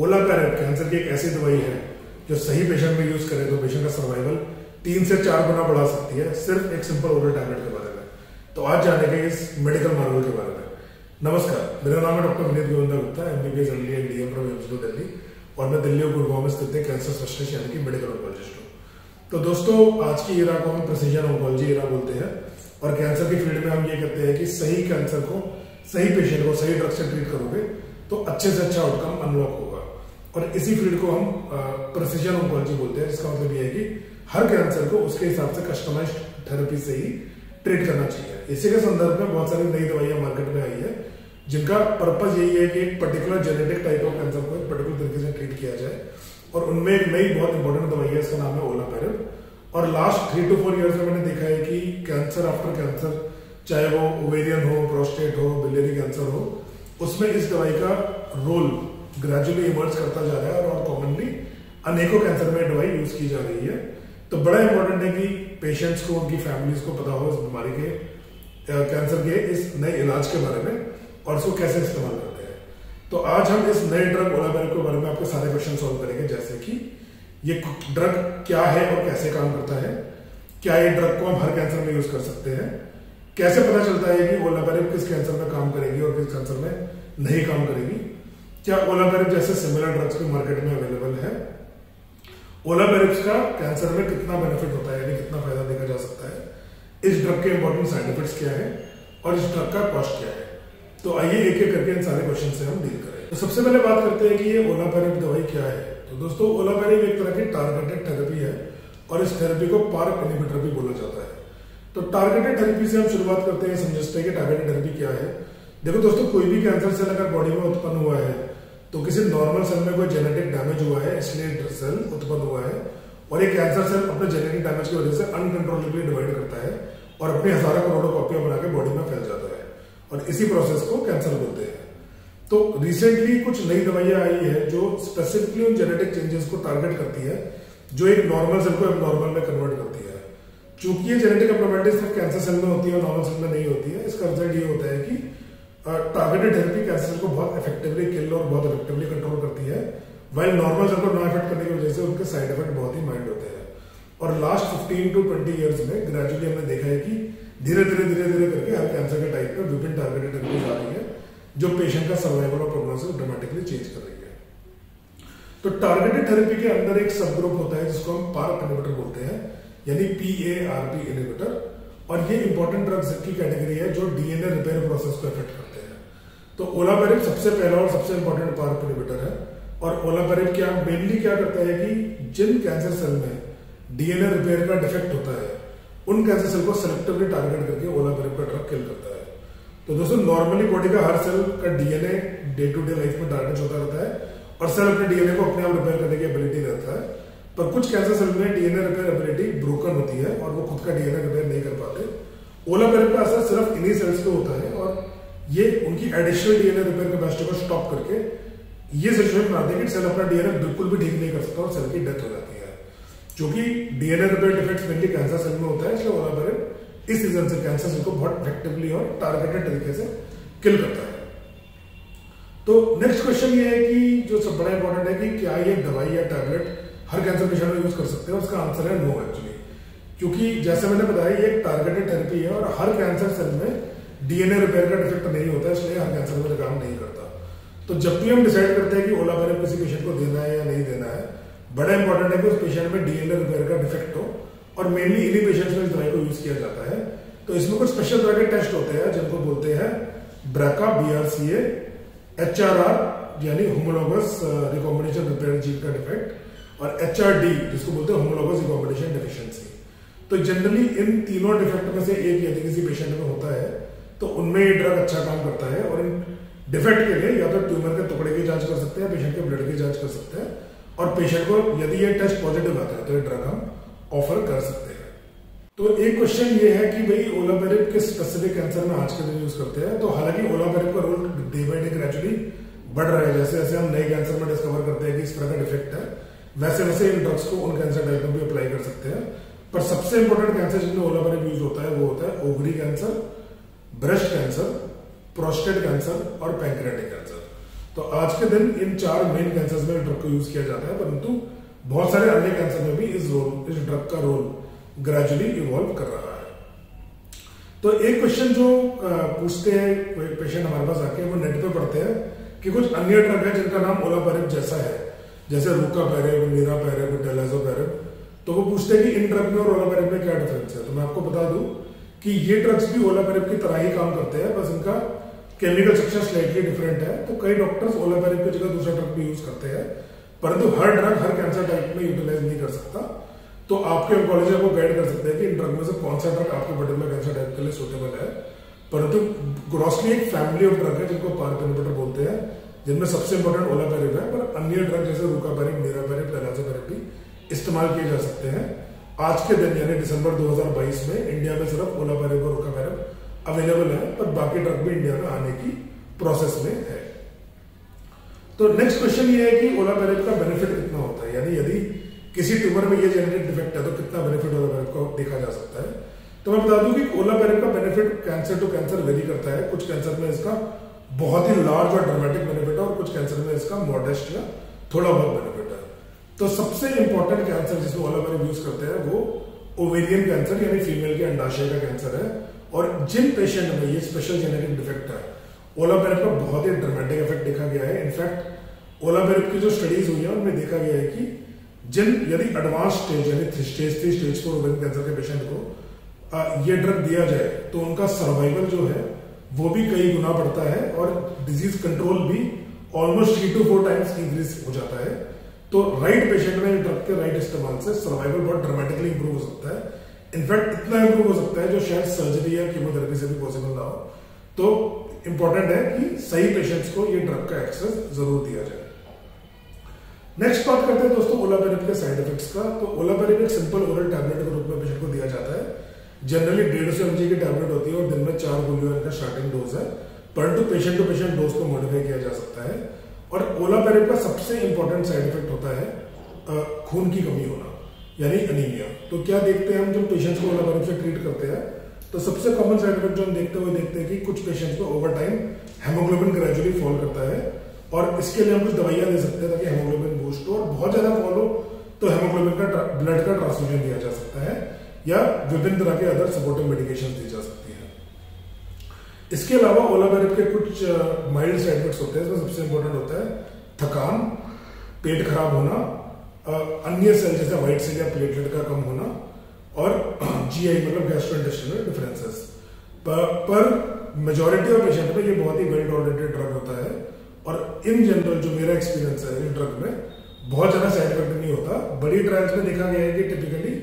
Olaparib cancer की एक ऐसी दवाई है जो सही पेशेंट में यूज करें तो पेशेंट का सर्वाइवल 3 से 4 गुना बढ़ा सकती है, सिर्फ एक सिंपल ओरल टैबलेट के बारे में। तो आज जानेंगे इस मेडिकल मार्वल के बारे में। नमस्कार, मेरा नाम है डॉक्टर विनीत गोविंदा गुप्ता, MBBS दिल्ली, और मैं दिल्ली और गुड़गांव में स्थित कैंसर स्पेशलिस्ट यानी कि मेडिकल ऑन्कोलॉजिस्ट हूँ। तो दोस्तों, आज की एरा को हम प्रिसीजन ऑन्कोलॉजी एरा बोलते हैं, और कैंसर की फील्ड में हम ये कहते हैं कि सही कैंसर को, सही पेशेंट को सही ड्रग से ट्रीट करोगे तो अच्छे से अच्छा आउटकम अनलॉक होगा। और इसी फील्ड को हम प्रिसीजन ऑन्कोलॉजी बोलते हैं, जिसका मतलब ये है कि हर कैंसर को उसके हिसाब से कस्टमाइज्ड थेरेपी से ही ट्रीट करना चाहिए। इसी के संदर्भ में बहुत सारी नई दवाइयां मार्केट में आई है, जिनका पर्पज यही है कि एक particular genetic type of cancer को एक पर्टिकुलर तरीके से ट्रीट किया जाए। और उनमें एक नई बहुत इंपॉर्टेंट दवाई है, इसका नाम है ओलापैरिब। और लास्ट 3 to 4 ईयर्स में मैंने देखा है कि कैंसर आफ्टर कैंसर, चाहे वो ओवेरियन हो, प्रोस्टेट हो, बिलियरी कैंसर हो, उसमें इस दवाई का रोल ग्रेजुअली इमर्ज करता जा रहा है और कॉमनली अनेकों कैंसर में दवाई यूज की जा रही है। तो बड़ा इंपॉर्टेंट है कि पेशेंट्स को, उनकी फैमिलीज को पता हो इस बीमारी के, कैंसर के इस नए इलाज के बारे में और इसको कैसे इस्तेमाल करते हैं। तो आज हम इस नए ड्रग ओलापैरिब के बारे में आपके सारे क्वेश्चन सॉल्व करेंगे, जैसे कि ये ड्रग क्या है और कैसे काम करता है, क्या ये ड्रग को हम हर कैंसर में यूज कर सकते हैं, कैसे पता चलता है कि ओलापैरिब किस कैंसर में काम करेगी और किस कैंसर में नहीं काम करेगी, क्या ओलापैरिब जैसे सिमिलर ड्रग्स भी मार्केट में अवेलेबल है, ओलापैरिब का कैंसर में कितना बेनिफिट होता है यानी कितना फायदा देखा जा सकता है, इस ड्रग के इंपॉर्टेंट साइड इफेक्ट्स क्या है और इस ड्रग का कॉस्ट क्या है। तो आइए एक एक करके इन सारे क्वेश्चन से हम डील करें। तो सबसे पहले बात करते हैं कि ये ओलापैरिब दवाई क्या है। तो दोस्तों, ओलापैरिब एक तरह की टारगेटेड थेरेपी है और इस थेरेपी को पार्प इनहिबिटर भी बोला जाता है। तो टारगेटेड थेरेपी से हम शुरुआत करते हैं, समझते हैं कि टारगेटेड थेरेपी क्या है। देखो दोस्तों, कोई भी कैंसर सेल अगर बॉडी में उत्पन्न हुआ है तो किसी नॉर्मल सेल में कोई जेनेटिक डैमेज हुआ है, इसलिए सेल उत्पन्न हुआ है, और ये कैंसर सेल अपने जेनेटिक डैमेज की वजह से अनकंट्रोलेबली डिवाइड करता है और अपनी हजारों करोड़ों कॉपियां बना के बॉडी में फैल जाता है, और इसी प्रोसेस को कैंसर बोलते हैं। तो रिसेंटली कुछ नई दवाइयां आई है जो स्पेसिफिकली उन जेनेटिक चेंजेस को टारगेट करती है जो एक नॉर्मल सेल को एबनॉर्मल में कन्वर्ट करती है। चूंकि ये जेनेटिक एबनॉर्मलिटी सिर्फ कैंसर सेल में होती है और नॉर्मल सेल में नहीं होती है, इसका रिजल्ट ये होता है कि टारगेटेड थेरेपी कैंसर को बहुत इफेक्टिवली किल और बहुत इफेक्टिवली कंट्रोल करती है, वाइल नॉर्मल सेल को ना इफेक्ट करने की वजह से उनके साइड इफेक्ट बहुत ही माइल्ड होते हैं। और लास्ट 15 to 20 ईयर्स में ग्रेजुअली हमने देखा है कि धीरे धीरे करके हर कैंसर के टाइप में विभिन्न टारगेटेड थेरेपीज आ रही है जो पेशेंट का सर्वाइवल और प्रोग्नोसिस ड्रामेटिकली चेंज कर रही है। तो टारगेटेड थेरेपी के अंदर एक सब ग्रुप होता है जिसको हम पार्प इनहिबिटर बोलते हैं, यानी PARP इनहिबिटर, और ये इंपॉर्टेंट ड्रग्स की कैटेगरी है जो DNA रिपेयर प्रोसेस को इफेक्ट करते हैं। तो ओलापैरिब सबसे पहला और सबसे इंपॉर्टेंट पार्प इनहिबिटर है, और ओलापैरिब क्या मेनली क्या करता है कि जिन कैंसर सेल में DNA रिपेयर का डिफेक्ट होता है उन कैंसर सेल को सेलेक्टिवली टारगेट करके ओलापैरिब का ड्रग किल करता है। तो दोस्तों, नॉर्मली बॉडी का हर सेल का DNA day to day life में डैमेज होता रहता है और सेल अपने DNA को अपने आप रिपेयर करने की एबिलिटी रहता है, पर कुछ कैंसर सेल में DNA रिपेयर एबिलिटी ब्रोकन होती है और वो खुद का DNA रिपेयर नहीं कर पाते। ओलापैरिब का असर सिर्फ इन्हीं सेल्स पे होता है और ये उनकी एडिशनल DNA रिपेयर कैपेसिटी को स्टॉप करके ये सिचुएशन बनाते हैं कि सेल अपना DNA बिल्कुल भी ठीक नहीं कर सकता और सेल की डेथ हो जाती है। चूंकि DNA repair defects mainly cancer cell में होता है, इसलिए ओलापैरिब इस रीजन से कैंसर सेल को बहुत इफेक्टिवली और टारगेटेड तरीके से किल करता है। तो नेक्स्ट क्वेश्चन ये है कि जो सब बड़ा इंपॉर्टेंट है कि क्या ये दवाई या टैबलेट हर कैंसर पेशेंट में यूज कर सकते हैं, उसका आंसर है नो एक्चुअली, क्योंकि जैसे मैंने बताया ये एक टारगेटेड थेरेपी है और हर कैंसर सेल में DNA रिपेयर का डिफेक्ट नहीं होता, इसलिए हर कैंसर में काम नहीं करता। तो जब भी हम डिसाइड करते हैं कि ओलापैरिब किसी पेशेंट को देना है या नहीं देना है, बड़ा इंपॉर्टेंट है कि उस पेशेंट में DNA रिपेयर का डिफेक्ट हो, और मेनली इन्हीं पेशेंट्स में इस दवाई को यूज किया जाता है। तो इसमें कुछ स्पेशल तरह के टेस्ट होते हैं जिनको बोलते हैं BRCA, HRR यानी होमोलोगस रिकॉम्बिनेशन रिपेयर जीन का डिफेक्ट, और HRD जिसको बोलते हैं होमोलोगस रिकॉम्बिनेशन डिफिशिएंसी। तो जनरली इन तीनों डिफेक्ट में से एक यदि किसी पेशेंट में होता है तो उनमें ये ड्रग अच्छा काम करता है, और इन डिफेक्ट के लिए या तो ट्यूमर के टुकड़े की जांच कर सकते हैं, पेशेंट के ब्लड की जांच कर सकते हैं, और पेशेंट को यदि ये टेस्ट पॉजिटिव आता है तो ये ड्रग हम ऑफर कर सकते हैं। तो एक क्वेश्चन ये है कि भाई ओलापैरिब किस स्पेसिफिक कैंसर में आज के दिन यूज करते हैं। तो हालांकि ओलापैरिब का role day by day gradually बढ़ रहा है, जैसे जैसे हम नए कैंसर में डिस्कवर करते हैं कि इस तरह का डिफेक्ट है, वैसे वैसे इन ड्रग्स को उन कैंसर टाइप में भी अप्लाई कर सकते हैं। पर सबसे इंपॉर्टेंट कैंसर जिनमें ओलापैरिब यूज होता है वो होता है ovary cancer, breast cancer, prostate cancer और पैंक्रियाटिक कैंसर। तो आज के दिन इन चार मेन कैंसर्स में ड्रग को यूज किया जाता है, परंतु बहुत सारे अन्य कैंसर में भी इस ड्रग का रोल ग्रेजुअली इवॉल्व कर रहा है। तो एक क्वेश्चन जो पूछते हैं कोई पेशेंट हमारे पास आके, वो नेट पे पढ़ते हैं कि कुछ अन्य ड्रग है जिनका नाम ओलापैरिब जैसा है, जैसे रुकापैरिब, नीरापैरिब, डेलाज़ोपैरिब, तो वो पूछते हैं कि इन ड्रग में और ओलापैरिब में क्या डिफरेंस है। तो मैं आपको बता दूं कि ये ड्रग्स भी ओलापैरिब की तरह ही काम करते हैं, बस इनका केमिकल स्ट्रक्चर स्लाइटली डिफरेंट है। तो कई डॉक्टर्स ओलापैरिब की जगह दूसरा ड्रग भी यूज करते हैं, परंतु हर ड्रग हर कैंसर टाइप में यूटिलाइज नहीं कर सकता। तो आपके ऑन्कोलॉजिस्ट आपको गाइड कर सकते हैं कि इन ड्रग में से कौन सा ड्रग आपके पर्टिकुलर कैंसर टाइप के लिए सूटेबल है, परंतु ग्रॉसली एक फैमिली ऑफ ड्रग है जिनको पार्प इनहिबिटर बोलते हैं, जिनमें सबसे इंपॉर्टेंट ओलापैरिब है, पर अन्य ड्रग जैसे रुकापैरिब, नीरापैरिब, डेलाज़ोपैरिब भी इस्तेमाल किए जा सकते हैं। आज के दिन यानी दिसंबर 2022 में इंडिया में सिर्फ ओलापैरिब और रुकापैरिब अवेलेबल है, पर बाकी ड्रग भी इंडिया में आने की प्रोसेस में है। तो नेक्स्ट क्वेश्चन ये है कि ओलापैरिब का बेनिफिट कितना होता है, यानी यदि किसी ट्यूमर में ये जेनेटिक डिफेक्ट है तो कितना बेनिफिट ओलापैरिब का देखा जा सकता है। तो मैं बता दूं कि ओलापैरिब का benefit cancer to cancer very करता है। कुछ कैंसर में इसका बहुत ही लार्ज और ड्रामेटिक बेनिफिट है और कुछ कैंसर में इसका मॉडेस्ट या थोड़ा बहुत बेनिफिट है। तो सबसे इंपॉर्टेंट कैंसर जिसमें ओलापैरिब यूज करते हैं वो ओवेरियन कैंसर यानी फीमेल के अंडाशय का कैंसर है, और जिन पेशेंट में ये स्पेशल जेनेटिक डिफेक्ट है ओलापैरिब का बहुत ही ड्रामेटिक इफेक्ट देखा गया है। इनफैक्ट ओलापैरिब की जो स्टडीज हुई है उनमें देखा गया है कि जिन यदि एडवांस स्टेज यानी स्टेज 3, स्टेज 4 ओवेरियन कैंसर के पेशेंट को ये ड्रग दिया जाए तो उनका सर्वाइवल जो है वो भी कई गुना बढ़ता है और डिजीज कंट्रोल भी ऑलमोस्ट 3 to 4 टाइम्स इंक्रीज हो जाता है। तो राइट पेशेंट में ड्रग के राइट इस्तेमाल से सर्वाइवल बहुत ड्रामेटिकली इंप्रूव हो सकता है। इनफैक्ट इतना इंप्रूव हो सकता है जो शायद सर्जरी या कीमोथेरेपी से भी पॉसिबल ना हो। तो इंपॉर्टेंट है कि सही पेशेंट्स को ये ड्रग का एक्सेस जरूर दिया जाए। नेक्स्ट बात करते हैं दोस्तों ओलापैरिब के साइड इफेक्ट्स का। तो ओलापैरिब एक सिंपल ओरल टैबलेट के रूप में पेशेंट को दिया जाता है। जनरली 150 mg की टैबलेट होती है और दिन में 4 गोलियों का स्टार्टिंग डोज है, परंतु पेशेंट टू पेशेंट डोज को मॉडिफाई किया जा सकता है। और ओलापैरिब का सबसे इंपॉर्टेंट साइड इफेक्ट होता है खून की कमी होना यानी एनीमिया। तो क्या देखते हैं हम जब पेशेंट्स को ओलापैरिब से ट्रीट करते हैं, तो सबसे कॉमन साइड इफेक्ट जो हम देखते हैं कि कुछ पेशेंट्स को over time haemoglobin gradually fall करता है, और इसके लिए हम कुछ दवाइयां दे सकते हैं ताकि हेमोग्लोबिन बूस्ट हो, और बहुत ज्यादा फॉल हो तो हेमोग्लोबिन का ब्लड का ट्रांसफ्यूजन दिया जा सकता है या विभिन्न तरह के अदर सपोर्टिव मेडिकेशन दी जा सकती है। इसके अलावा ओलापैरिब के कुछ माइल्ड साइड इफेक्ट्स होते हैं। इसमें सबसे इंपॉर्टेंट होता है थकान, पेट खराब होना, अन्य सेल जैसे व्हाइट सेल या प्लेटलेट का कम होना, और जीआई मतलब गैस्ट्रोइंटेस्टाइनल डिफरेंसेस। पर मेजॉरिटी ऑफ पेशेंट में ये बहुत ही वेल टॉलरेटेड ड्रग होता है, और इन जनरल जो मेरा एक्सपीरियंस है इस ड्रग में बहुत ज्यादा साइड इफेक्ट नहीं होता। बड़ी ट्रायल्स में देखा गया है कि टिपिकली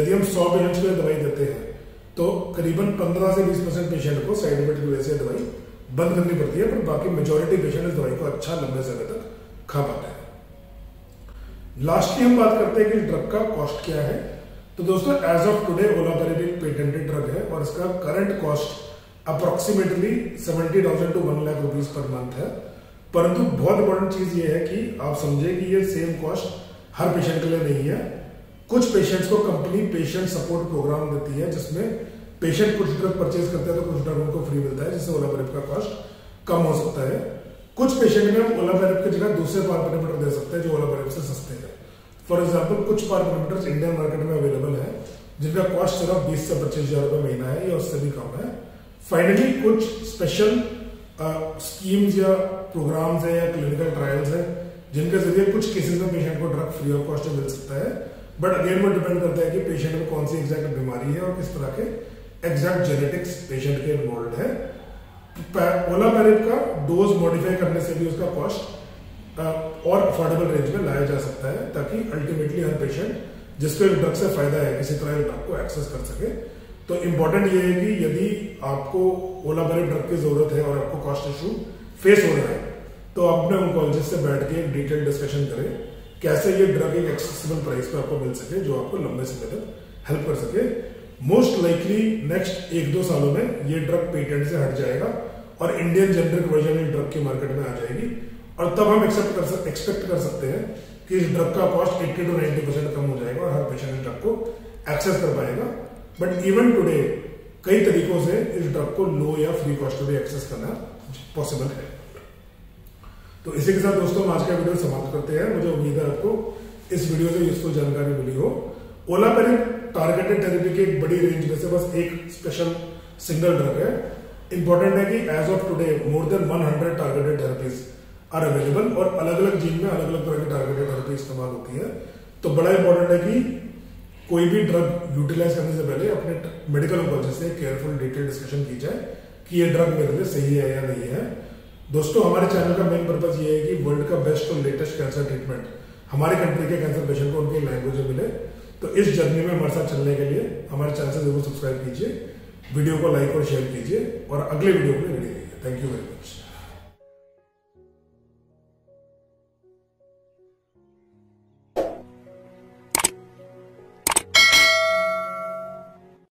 यदि हम 100 पेशेंट्स को दवाई देते हैं तो करीबन 15 से 20% पेशेंट को साइड इफेक्ट की वजह से दवाई बंद करनी पड़ती है, पर बाकी मेजोरिटी पेशेंट इस दवाई को अच्छा लंबे समय तक खा पाते हैं। लास्टली हम बात करते हैं कि ड्रग का कॉस्ट क्या है। तो दोस्तों एज ऑफ टुडे ओलापैरिब एक पेटेंटेड ड्रग है और इसका current cost approximately 70,000 to 1 lakh rupees per month है, परंतु बहुत इंपॉर्टेंट चीज ये है कि आप समझे कि ये सेम कॉस्ट हर पेशेंट के लिए नहीं है। कुछ पेशेंट्स को कंपनी पेशेंट सपोर्ट प्रोग्राम देती है जिसमें पेशेंट कुछ ड्रग परचेज करते हैं तो कुछ ड्रग उनको फ्री मिलता है, जिससे ओलापैरिब का कॉस्ट कम हो सकता है। कुछ पेशेंट में हम ओलापैरिब की जगह दूसरे पार्प इनहिबिटर दे सकते हैं जो ओलापैरिब से सस्ते हैं। फॉर एग्जाम्पल कुछ पार्प इनहिबिटर्स इंडियन मार्केट में अवेलेबल है जिनका कॉस्ट सिर्फ 20 से 25,000 रुपये महीना है या उससे भी कम है। फाइनली कुछ स्पेशल स्कीम्स या प्रोग्राम्स है या क्लिनिकल ट्रायल्स है जिनके जरिए कुछ केसेज में पेशेंट को ड्रग फ्री ऑफ कॉस्ट मिल सकता है, बट अगेन वो डिपेंड करता है कि पेशेंट में कौन सी एग्जैक्ट बीमारी है और किस तरह के एग्जैक्ट जेनेटिक्स पेशेंट के इन्वॉल्व है। ओलापैरिब का डोज मॉडिफाई करने से भी उसका कॉस्ट और अफोर्डेबल रेंज में लाया जा सकता है, ताकि अल्टीमेटली हर पेशेंट जिसको इस ड्रग से फायदा है किसी तरह ड्रग को एक्सेस कर सके। तो इम्पोर्टेंट ये है कि यदि आपको ओलापैरिब ड्रग की जरूरत है और आपको कॉस्ट इशू फेस हो रहा है तो अपने ऑन्कोलॉजिस्ट से बैठ के एक डिटेल डिस्कशन करें कैसे ये ड्रग एक एक्सेसिबल प्राइस पर आपको मिल सके जो आपको लंबे समय तक हेल्प कर सके। मोस्ट लाइकली नेक्स्ट 1-2 सालों में ये ड्रग पेटेंट से हट जाएगा और इंडियन जेनेरिक वर्जन इस ड्रग की मार्केट में आ जाएगी, और तब हम एक्सपेक्ट कर सकते हैं कि इस ड्रग का कॉस्ट 80 to 90% कम हो जाएगा और हर पेशेंट इस ड्रग को एक्सेस कर पाएगा। बट इवन टुडे कई तरीकों से इस ड्रग को लो या फ्री कॉस्ट में भी एक्सेस करना पॉसिबल है। तो इसी के साथ दोस्तों आज का वीडियो समाप्त करते हैं। मुझे उम्मीद है आपको इस वीडियो से यूजफुल जानकारी मिली हो। ओलापरिब टारगेटेड थेरेपी की एक बड़ी रेंज में से बस एक स्पेशल सिंगल ड्रग है। इंपॉर्टेंट है कि as of today more than 100 targeted therapies are available और अलग अलग जीन में अलग अलग तरह की टारगेटेड थेरेपी इस्तेमाल होती है। तो बड़ा इंपॉर्टेंट है कि कोई भी ड्रग यूटिलाइज करने से पहले अपने मेडिकल ऑन्कोलॉजिस्ट से केयरफुल डिटेल डिस्कशन की जाए कि ये ड्रग मेरे लिए सही है या नहीं है। दोस्तों हमारे चैनल का मेन पर्पज ये है कि वर्ल्ड का बेस्ट और लेटेस्ट कैंसर ट्रीटमेंट हमारे कंट्री के कैंसर पेशेंट को उनकी लैंग्वेज में मिले। तो इस जर्नी में हमारे साथ चलने के लिए हमारे चैनल से जरूर सब्सक्राइब कीजिए, वीडियो को लाइक और शेयर कीजिए और अगले वीडियो के लिए मिलेंगे। Thank you very much.